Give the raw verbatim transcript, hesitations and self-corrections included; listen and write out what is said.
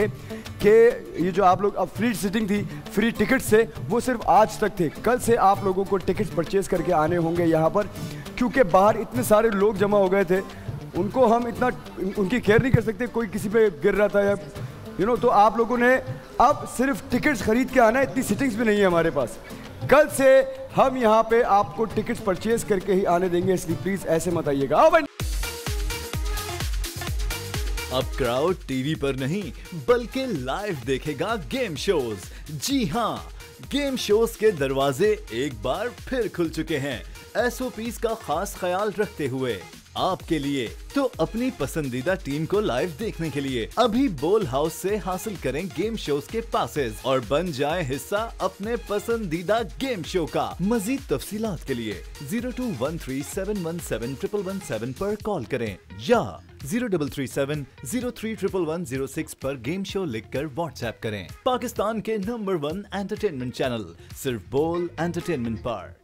कि ये जो आप लोग अब फ्री सिटिंग थी, फ्री टिकट से वो सिर्फ आज तक थे। कल से आप लोगों को टिकट्स परचेज करके आने होंगे यहाँ पर, क्योंकि बाहर इतने सारे लोग जमा हो गए थे, उनको हम इतना उनकी केयर नहीं कर सकते। कोई किसी पे गिर रहा था या यू नो, तो आप लोगों ने अब सिर्फ टिकट्स खरीद के आना है। इतनी सिटिंग्स भी नहीं है हमारे पास। कल से हम यहाँ पे आपको टिकट्स परचेज करके ही आने देंगे, इसलिए प्लीज़ ऐसे मत आइएगा। अब क्राउड टीवी पर नहीं बल्कि लाइव देखेगा गेम शोज। जी हाँ, गेम शोज के दरवाजे एक बार फिर खुल चुके हैं, एसओपीज़ का खास ख्याल रखते हुए आपके लिए। तो अपनी पसंदीदा टीम को लाइव देखने के लिए अभी बोल हाउस से हासिल करें गेम शोज के पासेस और बन जाएं हिस्सा अपने पसंदीदा गेम शो का। मजीद तफसीलात के लिए zero two one three seven one seven triple one seven पर कॉल करें या zero double three seven zero three triple one zero six पर गेम शो लिखकर व्हाट्सएप करें। पाकिस्तान के नंबर वन एंटरटेनमेंट चैनल सिर्फ बोल एंटरटेनमेंट पर।